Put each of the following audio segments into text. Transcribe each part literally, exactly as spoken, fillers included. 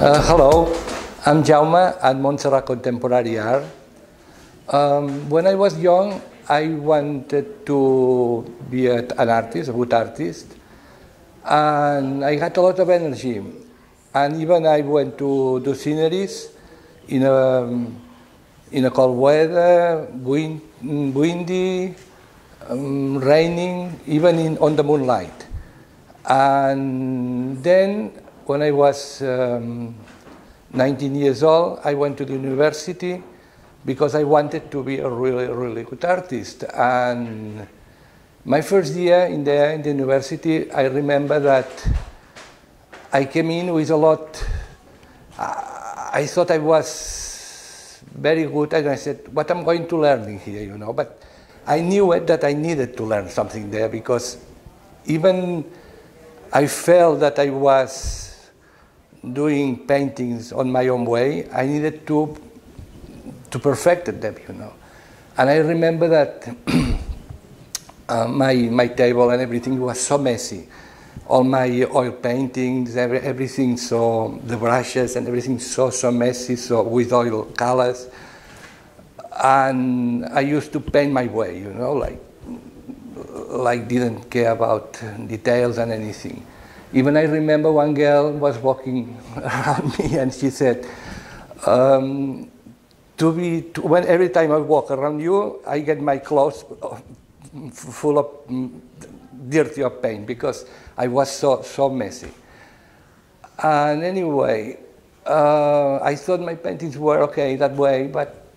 Uh, hello, I'm Jaume at Montserrat Contemporary Art. Um, when I was young, I wanted to be an artist, a good artist, and I had a lot of energy. And even I went to do sceneries in a, in a cold weather, wind, windy, um, raining, even in, on the moonlight. And then, when I was um, nineteen years old, I went to the university because I wanted to be a really, really good artist. And my first year in the, in the university, I remember that I came in with a lot. I thought I was very good, and I said, what am I going to learn here, you know? But I knew it, that I needed to learn something there, because even I felt that I was doing paintings on my own way, I needed to to perfect them, you know. And I remember that uh, my my table and everything was so messy, all my oil paintings, every, everything, so the brushes and everything so so messy, so with oil colors. And I used to paint my way, you know, like like didn't care about details and anything. Even I remember one girl was walking around me, and she said, um, to be, to, when every time I walk around you, I get my clothes full of dirty of paint, because I was so, so messy. And anyway, uh, I thought my paintings were okay that way, but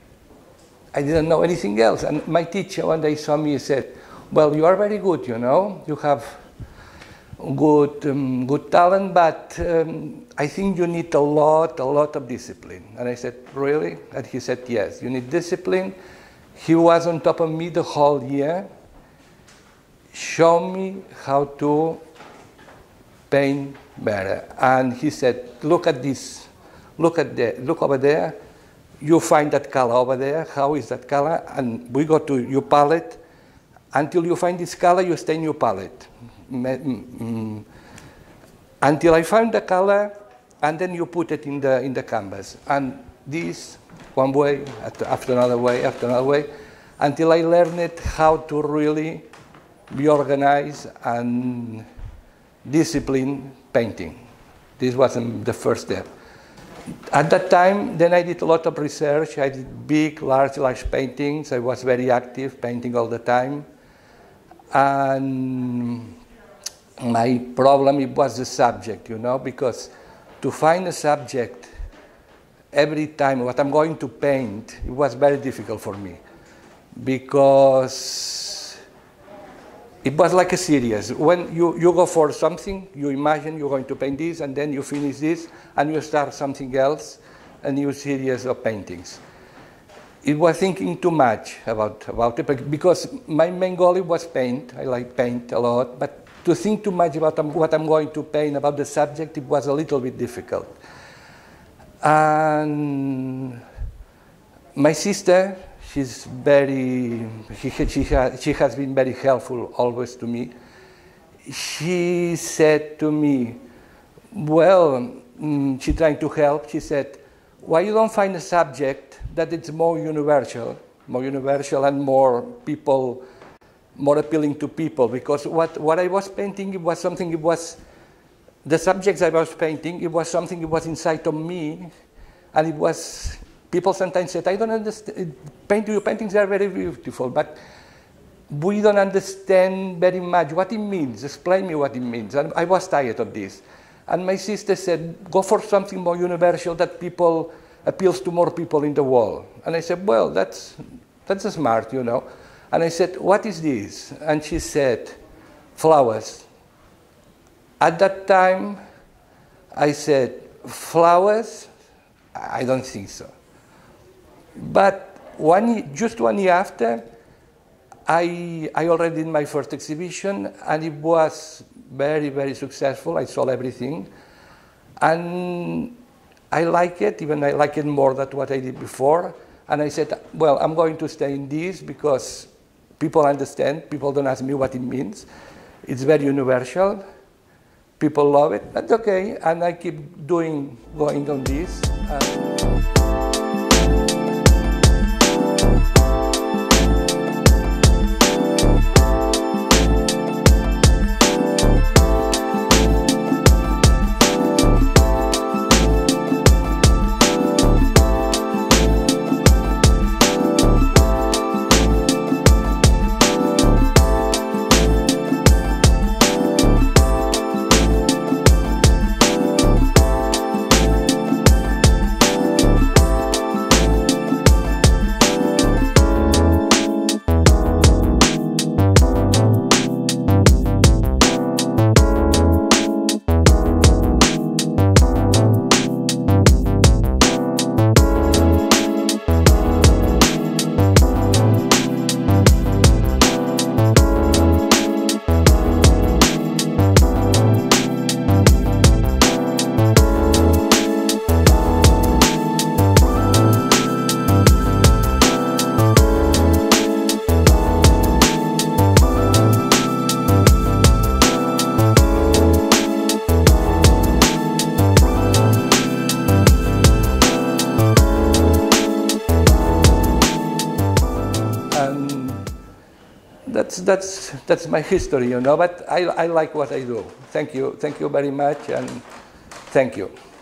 I didn't know anything else. And my teacher one day saw me and said, well, you are very good, you know, you have good, um, good talent, but um, I think you need a lot, a lot of discipline. And I said, really? And he said, yes, you need discipline. He was on top of me the whole year, showed me how to paint better. And he said, look at this, look at the, look over there, you find that color over there, how is that color? And we go to your palette, until you find this color, you stain your palette. Mm-hmm. Until I found the color, and then you put it in the in the canvas. And this, one way, after another way, after another way, until I learned it how to really be organized and discipline painting. This was the first step. At that time, then I did a lot of research. I did big, large, large paintings. I was very active, painting all the time. And my problem, it was the subject, you know, because to find a subject every time what I'm going to paint, it was very difficult for me, because it was like a series. When you, you go for something, you imagine you're going to paint this, and then you finish this, and you start something else, a new series of paintings. It was thinking too much about, about it, because my main goal was paint. I like paint a lot, but to think too much about what I'm going to paint, about the subject, it was a little bit difficult. And my sister, she's very, she, she, she has been very helpful always to me. She said to me, well, she tried to help, she said, why you don't find a subject that it's more universal, more universal and more people, more appealing to people? Because what, what I was painting, it was something, it was, the subjects I was painting, it was something, it was inside of me, and it was, people sometimes said, I don't understand, paint, your paintings are very beautiful, but we don't understand very much what it means, explain me what it means, and I was tired of this. And my sister said, go for something more universal that people, appeals to more people in the world. And I said, well, that's, that's smart, you know. And I said, what is this? And she said, flowers. At that time, I said, flowers? I don't think so. But one, just one year after, I, I already did my first exhibition, and it was very, very successful. I sold everything. And I like it, even I like it more than what I did before. And I said, well, I'm going to stay in this because people understand. People don't ask me what it means. It's very universal. people love it, that's okay. And I keep doing, going on this. And That's, that's, that's my history, you know, but I, I like what I do. Thank you. Thank you very much, and thank you.